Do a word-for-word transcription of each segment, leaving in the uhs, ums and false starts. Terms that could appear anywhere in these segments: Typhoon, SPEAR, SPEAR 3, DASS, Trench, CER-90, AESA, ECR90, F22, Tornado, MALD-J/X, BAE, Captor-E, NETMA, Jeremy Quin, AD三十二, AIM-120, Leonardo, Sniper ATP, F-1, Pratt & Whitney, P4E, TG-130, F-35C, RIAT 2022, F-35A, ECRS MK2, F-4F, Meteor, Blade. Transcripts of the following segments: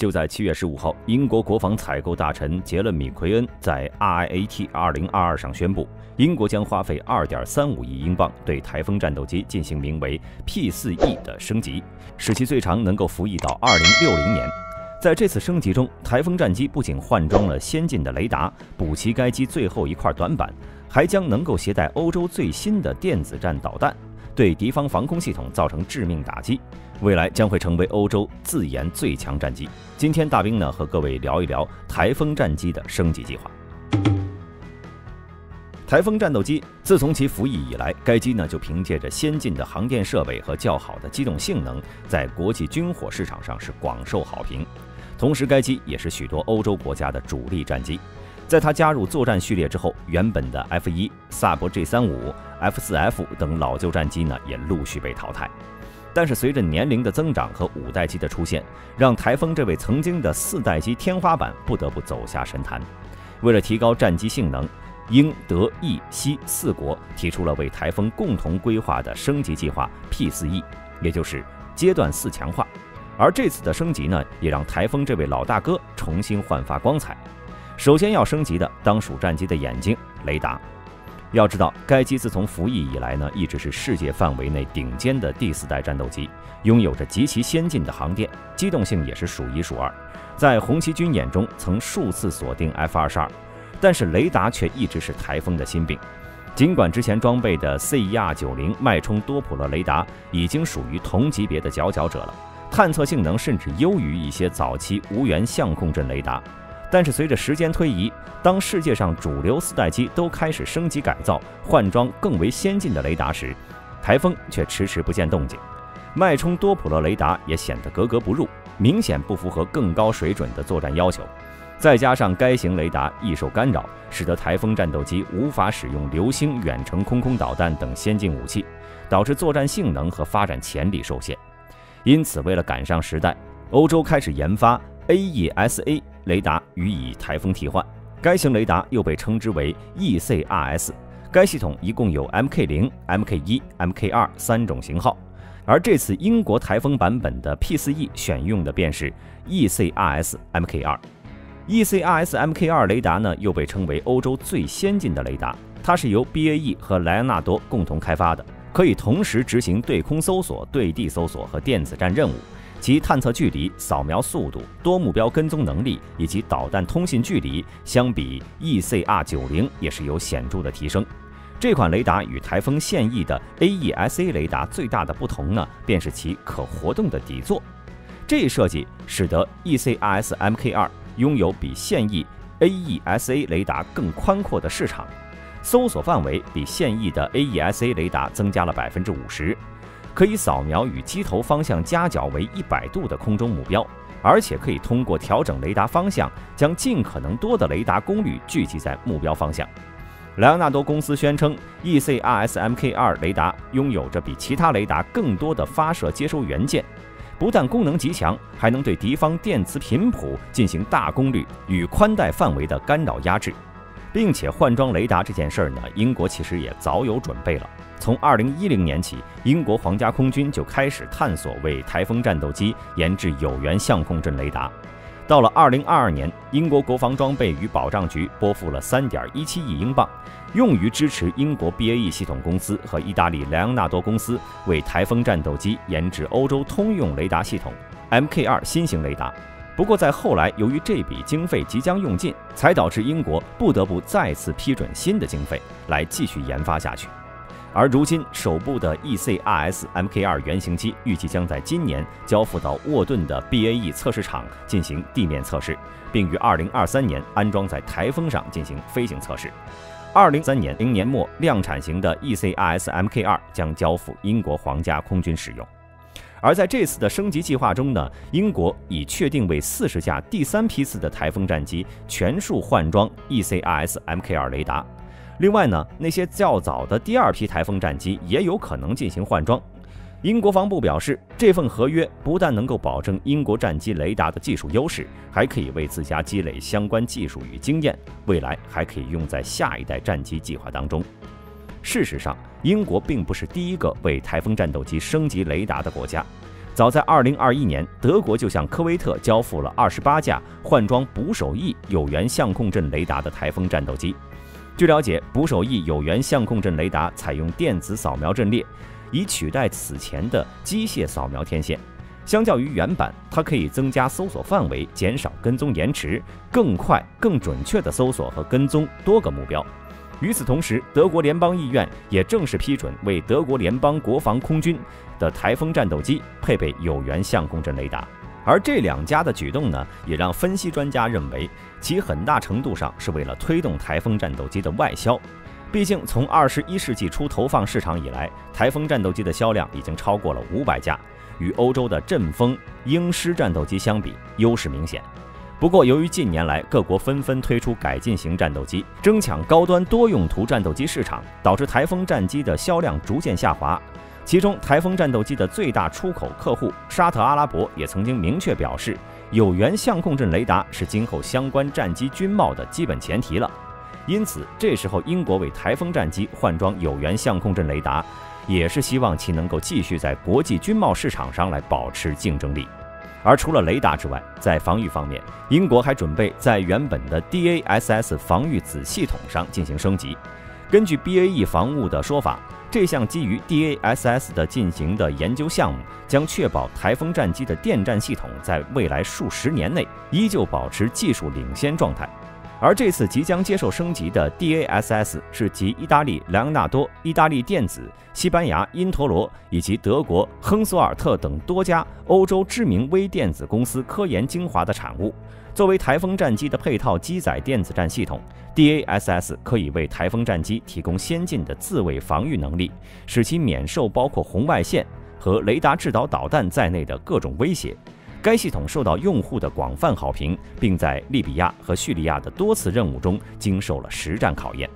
就在七月十五号，英国国防采购大臣杰勒米·奎恩在 R I A T 二零二二上宣布，英国将花费 二点三五亿英镑对台风战斗机进行名为 P 四 E 的升级，使其最长能够服役到二零六零年。在这次升级中，台风战机不仅换装了先进的雷达，补齐该机最后一块短板，还将能够携带欧洲最新的电子战导弹，对敌方防空系统造成致命打击。 未来将会成为欧洲自研最强战机。今天大兵呢和各位聊一聊台风战机的升级计划。台风战斗机自从其服役以来，该机呢就凭借着先进的航电设备和较好的机动性能，在国际军火市场上是广受好评。同时，该机也是许多欧洲国家的主力战机。在它加入作战序列之后，原本的 F 一、萨博 J 三十五、F 四 F 等老旧战机呢也陆续被淘汰。 但是随着年龄的增长和五代机的出现，让台风这位曾经的四代机天花板不得不走下神坛。为了提高战机性能，英、德、意、西四国提出了为台风共同规划的升级计划 P 四 E， 也就是阶段四强化。而这次的升级呢，也让台风这位老大哥重新焕发光彩。首先要升级的当属战机的眼睛——雷达。 要知道，该机自从服役以来呢，一直是世界范围内顶尖的第四代战斗机，拥有着极其先进的航电，机动性也是数一数二。在红旗军演中曾数次锁定 F 二十二，但是雷达却一直是台风的心病。尽管之前装备的 C E R 九十脉冲多普勒雷达已经属于同级别的佼佼者了，探测性能甚至优于一些早期无源相控阵雷达。 但是随着时间推移，当世界上主流四代机都开始升级改造，换装更为先进的雷达时，台风却迟迟不见动静。脉冲多普勒雷达也显得格格不入，明显不符合更高水准的作战要求。再加上该型雷达易受干扰，使得台风战斗机无法使用流星远程空空导弹等先进武器，导致作战性能和发展潜力受限。因此，为了赶上时代，欧洲开始研发 A E S A 雷达予以台风替换，该型雷达又被称之为 E C R S。该系统一共有 M K 零、M K 一、M K 二三种型号，而这次英国台风版本的 P 四 E 选用的便是 E C R S M K 二。E C R S M K 二雷达呢，又被称为欧洲最先进的雷达，它是由 B A E 和莱昂纳多共同开发的，可以同时执行对空搜索、对地搜索和电子战任务。 其探测距离、扫描速度、多目标跟踪能力以及导弹通信距离，相比 E C R 九十也是有显著的提升。这款雷达与台风现役的 A E S A 雷达最大的不同呢，便是其可活动的底座。这一设计使得 E C R S M K 二拥有比现役 A E S A 雷达更宽阔的市场，搜索范围比现役的 A E S A 雷达增加了 百分之五十。 可以扫描与机头方向夹角为一百度的空中目标，而且可以通过调整雷达方向，将尽可能多的雷达功率聚集在目标方向。莱昂纳多公司宣称 ，E C R S M K 二雷达拥有着比其他雷达更多的发射接收元件，不但功能极强，还能对敌方电磁频谱进行大功率与宽带范围的干扰压制。 并且换装雷达这件事儿呢，英国其实也早有准备了。从二零一零年起，英国皇家空军就开始探索为台风战斗机研制有源相控阵雷达。到了二零二二年，英国国防装备与保障局拨付了 三点一七亿英镑，用于支持英国 B A E 系统公司和意大利莱昂纳多公司为台风战斗机研制欧洲通用雷达系统 M K 二新型雷达。 不过，在后来，由于这笔经费即将用尽，才导致英国不得不再次批准新的经费来继续研发下去。而如今，首部的 E C R S M K 二原型机预计将在今年交付到沃顿的 B A E 测试场进行地面测试，并于二零二三年安装在台风上进行飞行测试。二零二三年年末，量产型的 E C R S M K 二将交付英国皇家空军使用。 而在这次的升级计划中呢，英国已确定为四十架第三批次的台风战机全数换装 E C R S M K 二雷达。另外呢，那些较早的第二批台风战机也有可能进行换装。英国防部表示，这份合约不但能够保证英国战机雷达的技术优势，还可以为自家积累相关技术与经验，未来还可以用在下一代战机计划当中。 事实上，英国并不是第一个为台风战斗机升级雷达的国家。早在二零二一年，德国就向科威特交付了二十八架换装捕手翼有源相控阵雷达的台风战斗机。据了解，捕手翼有源相控阵雷达采用电子扫描阵列，以取代此前的机械扫描天线。相较于原版，它可以增加搜索范围，减少跟踪延迟，更快、更准确地搜索和跟踪多个目标。 与此同时，德国联邦议院也正式批准为德国联邦国防空军的台风战斗机配备有源相控阵雷达。而这两家的举动呢，也让分析专家认为，其很大程度上是为了推动台风战斗机的外销。毕竟，从二十一世纪初投放市场以来，台风战斗机的销量已经超过了五百架，与欧洲的阵风、鹰狮战斗机相比，优势明显。 不过，由于近年来各国纷纷推出改进型战斗机，争抢高端多用途战斗机市场，导致台风战机的销量逐渐下滑。其中，台风战斗机的最大出口客户沙特阿拉伯也曾经明确表示，有源相控阵雷达是今后相关战机军贸的基本前提了。因此，这时候英国为台风战机换装有源相控阵雷达，也是希望其能够继续在国际军贸市场上来保持竞争力。 而除了雷达之外，在防御方面，英国还准备在原本的 D A S S 防御子系统上进行升级。根据 B A E 防务的说法，这项基于 D A S S 的进行的研究项目将确保台风战机的电战系统在未来数十年内依旧保持技术领先状态。而这次即将接受升级的 D A S S 是集意大利莱昂纳多、意大利电子、西班牙因陀罗以及德国亨索尔特等多家欧洲知名微电子公司科研精华的产物。作为台风战机的配套机载电子战系统 ，D A S S 可以为台风战机提供先进的自卫防御能力，使其免受包括红外线和雷达制导导弹在内的各种威胁。 该系统受到用户的广泛好评，并在利比亚和叙利亚的多次任务中经受了实战考验。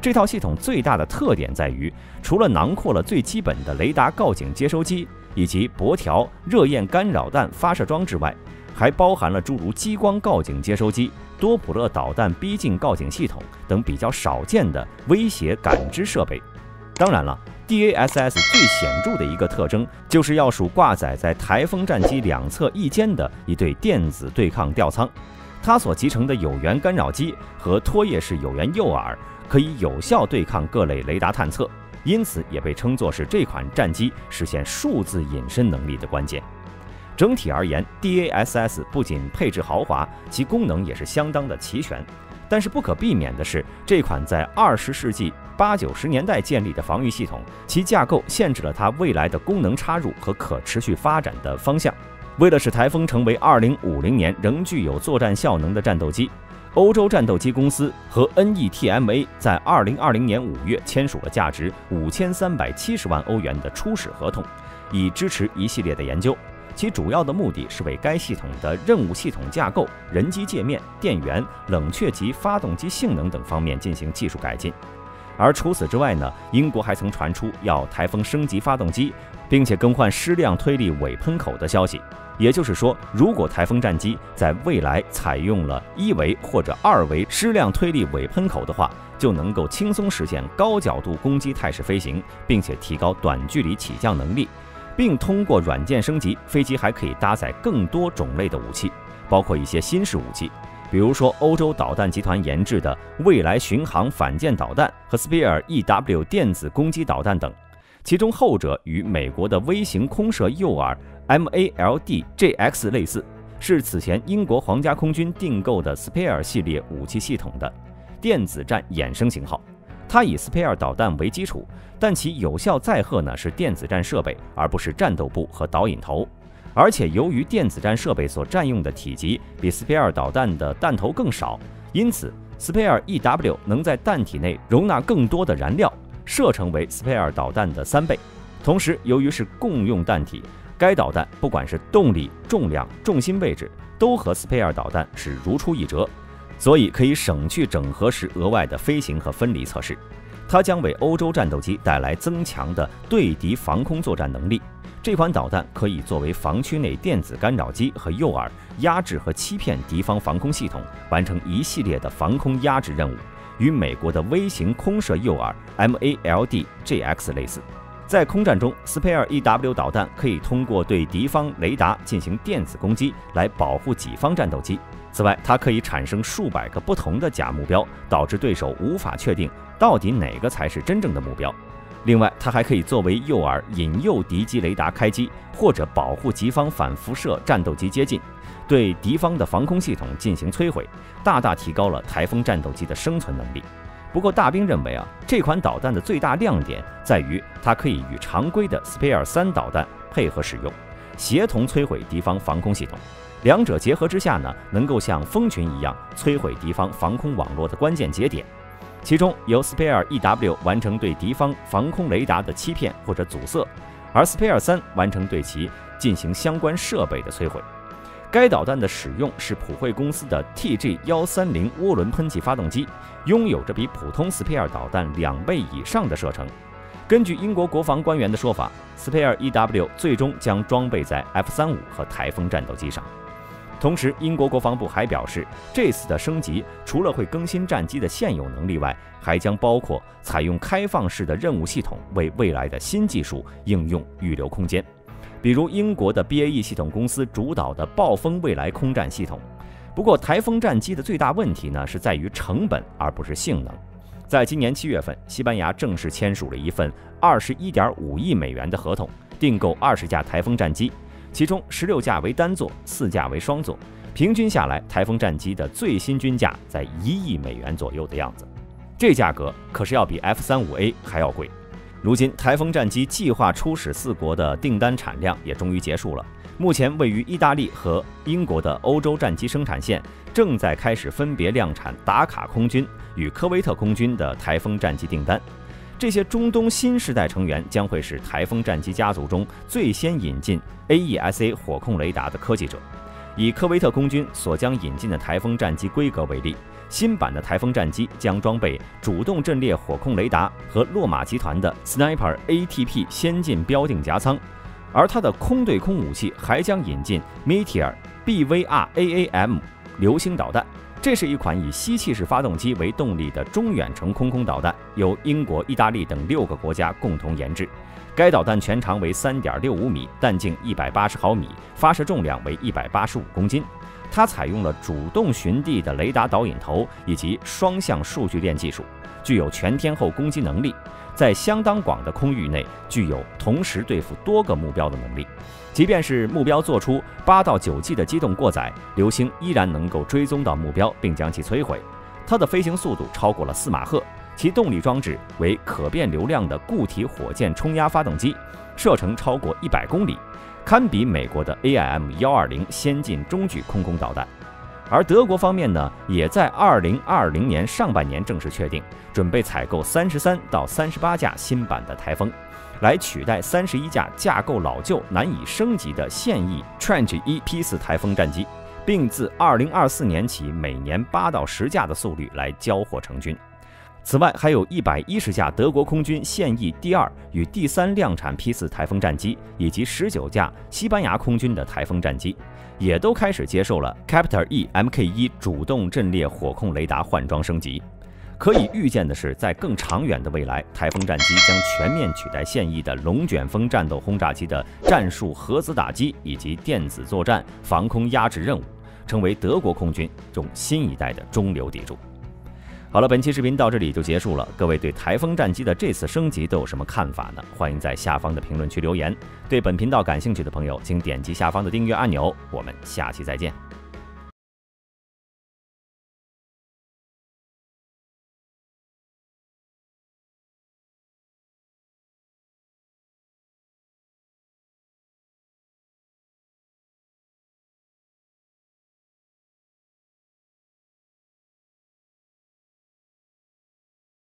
这套系统最大的特点在于，除了囊括了最基本的雷达告警接收机以及箔条热焰干扰弹发射装之外，还包含了诸如激光告警接收机、多普勒导弹逼近告警系统等比较少见的威胁感知设备。当然了。 D A S S 最显著的一个特征，就是要数挂载在台风战机两侧翼尖的一对电子对抗吊舱，它所集成的有源干扰机和脱液式有源诱饵，可以有效对抗各类雷达探测，因此也被称作是这款战机实现数字隐身能力的关键。整体而言 ，D A S S 不仅配置豪华，其功能也是相当的齐全。 但是不可避免的是，这款在二十世纪八九十年代建立的防御系统，其架构限制了它未来的功能插入和可持续发展的方向。为了使台风成为二零五零年仍具有作战效能的战斗机，欧洲战斗机公司和 N E T M A 在二零二零年五月签署了价值五千三百七十万欧元的初始合同，以支持一系列的研究。 其主要的目的是为该系统的任务系统架构、人机界面、电源、冷却及发动机性能等方面进行技术改进。而除此之外呢，英国还曾传出要台风升级发动机，并且更换矢量推力尾喷口的消息。也就是说，如果台风战机在未来采用了一维或者二维矢量推力尾喷口的话，就能够轻松实现高角度攻击态势飞行，并且提高短距离起降能力。 并通过软件升级，飞机还可以搭载更多种类的武器，包括一些新式武器，比如说欧洲导弹集团研制的未来巡航反舰导弹和 S P E A R E W 电子攻击导弹等。其中后者与美国的微型空射诱饵 M A L D J X 类似，是此前英国皇家空军订购的 S P E A R 系列武器系统的电子战衍生型号。 它以 S P E A R 导弹为基础，但其有效载荷呢是电子战设备，而不是战斗部和导引头。而且由于电子战设备所占用的体积比 S P E A R 导弹的弹头更少，因此 S P E A R E W 能在弹体内容纳更多的燃料，射程为 S P E A R 导弹的三倍。同时，由于是共用弹体，该导弹不管是动力、重量、重心位置，都和 S P E A R 导弹是如出一辙。 所以可以省去整合时额外的飞行和分离测试，它将为欧洲战斗机带来增强的对敌防空作战能力。这款导弹可以作为防区内电子干扰机和诱饵，压制和欺骗敌方防空系统，完成一系列的防空压制任务，与美国的微型空射诱饵 M A L D J X 类似。在空战中 ，S P E A R E W 导弹可以通过对敌方雷达进行电子攻击来保护己方战斗机。此外，它可以产生数百个不同的假目标，导致对手无法确定到底哪个才是真正的目标。 另外，它还可以作为诱饵，引诱敌机雷达开机，或者保护敌方反辐射战斗机接近，对敌方的防空系统进行摧毁，大大提高了台风战斗机的生存能力。不过，大兵认为啊，这款导弹的最大亮点在于它可以与常规的 S P E A R 三导弹配合使用，协同摧毁敌方防空系统。两者结合之下呢，能够像蜂群一样摧毁敌方防空网络的关键节点。 其中由 S P E A R E W 完成对敌方防空雷达的欺骗或者阻塞，而 S P E A R 三完成对其进行相关设备的摧毁。该导弹的使用是普惠公司的 T G 一三零涡轮喷气发动机，拥有着比普通 S P E A R 导弹两倍以上的射程。根据英国国防官员的说法 ，S P E A R E W 最终将装备在 F 三十五和台风战斗机上。 同时，英国国防部还表示，这次的升级除了会更新战机的现有能力外，还将包括采用开放式的任务系统，为未来的新技术应用预留空间。比如，英国的 B A E 系统公司主导的暴风未来空战系统。不过，台风战机的最大问题呢，是在于成本，而不是性能。在今年七月份，西班牙正式签署了一份 二十一点五亿美元的合同，订购二十架台风战机。 其中十六架为单座， 四架为双座，平均下来，台风战机的最新均价在一亿美元左右的样子。这价格可是要比 F 三十五 A 还要贵。如今，台风战机计划出使四国的订单产量也终于结束了。目前，位于意大利和英国的欧洲战机生产线正在开始分别量产达卡空军与科威特空军的台风战机订单。 这些中东新时代成员将会是台风战机家族中最先引进 A E S A 火控雷达的科技者。以科威特空军所将引进的台风战机规格为例，新版的台风战机将装备主动阵列火控雷达和洛马集团的 Sniper A T P 先进标定夹舱，而它的空对空武器还将引进 Meteor B V R A A M 流星导弹。 这是一款以吸气式发动机为动力的中远程空空导弹，由英国、意大利等六个国家共同研制。该导弹全长为 三点六五米，弹径一百八十毫米，发射重量为一百八十五公斤。它采用了主动寻地的雷达导引头以及双向数据链技术，具有全天候攻击能力，在相当广的空域内具有同时对付多个目标的能力。 即便是目标做出八到九 G 的机动过载，流星依然能够追踪到目标并将其摧毁。它的飞行速度超过了四马赫，其动力装置为可变流量的固体火箭冲压发动机，射程超过一百公里，堪比美国的 A I M 一二零先进中距空空导弹。而德国方面呢，也在二零二零年上半年正式确定，准备采购三十三到三十八架新版的台风。 来取代三十一架架构老旧、难以升级的现役 Trench 一 P 四台风战机，并自二零二四年起每年八到十架的速率来交货成军。此外，还有一百一十架德国空军现役第二与第三量产 P 四台风战机，以及十九架西班牙空军的台风战机，也都开始接受了 P four E M K 一主动阵列火控雷达换装升级。 可以预见的是，在更长远的未来，台风战机将全面取代现役的龙卷风战斗轰炸机的战术核子打击以及电子作战、防空压制任务，成为德国空军中新一代的中流砥柱。好了，本期视频到这里就结束了。各位对台风战机的这次升级都有什么看法呢？欢迎在下方的评论区留言。对本频道感兴趣的朋友，请点击下方的订阅按钮。我们下期再见。